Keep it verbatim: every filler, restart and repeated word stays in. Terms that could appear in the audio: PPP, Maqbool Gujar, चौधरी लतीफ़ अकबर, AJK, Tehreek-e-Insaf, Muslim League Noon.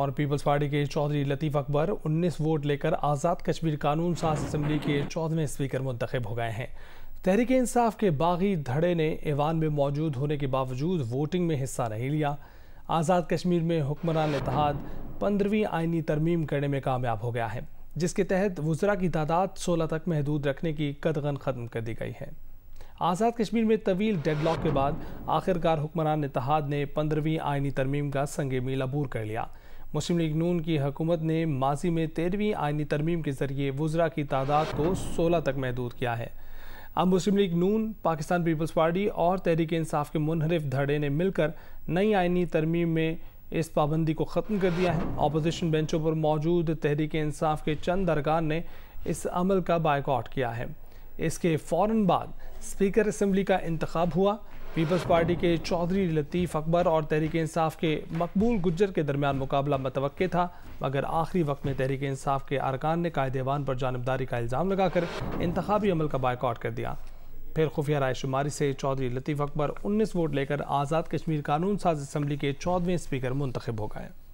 और peoples party के चौधरी लतीफ़ अकबर उन्नीस वोट लेकर आज़ाद कश्मीर कानून साज असम्बली के चौदहवें स्पीकर मुंतखब हो गए हैं। तहरीक इंसाफ के बागी धड़े ने ऐवान में मौजूद होने के बावजूद वोटिंग में हिस्सा नहीं लिया। आज़ाद कश्मीर में हुक्मरान इत्तेहाद पंद्रहवीं आइनी तरमीम करने में कामयाब हो गया है, जिसके तहत वज़रा की तादाद सोलह तक महदूद रखने की कतगन ख़त्म कर दी गई है। आज़ाद कश्मीर में तवील डेडलॉक के बाद आखिरकार हुक्मरान इत्तेहाद ने पंद्रहवीं आइनी तरमीम का संगे मील अबूर कर लिया। मुस्लिम लीग नून की हुकूमत ने माजी में तेरहवीं आइनी तरमीम के ज़रिए वज़रा की तादाद को सोलह तक महदूद किया है। अब मुस्लिम लीग नून, पाकिस्तान पीपल्स पार्टी और तहरीक इंसाफ के मुनहरिफ धड़े ने मिलकर नई आइनी तरमीम में इस पाबंदी को ख़त्म कर दिया है। अपोजिशन बेंचों पर मौजूद तहरीक इंसाफ के चंद अरकान ने इस अमल का बायकॉट किया है। इसके फ़ौरन बाद स्पीकर असम्बली का इंतखाब हुआ। पीपल्स पार्टी के चौधरी लतीफ़ अकबर और तहरीक इंसाफ के मकबूल गुजर के दरमियान मुकाबला मतवक्के था, मगर आखिरी वक्त में तहरीक इंसाफ के अरकान ने कायदेवान पर जानबदारी का इल्ज़ाम लगाकर इंतखाबी अमल का बायकॉट कर दिया। फिर खुफिया रायशुमारी से चौधरी लतीफ़ अकबर उन्नीस वोट लेकर आज़ाद कश्मीर कानून साज असम्बली के चौदहवें स्पीकर मुंतखब हो गए।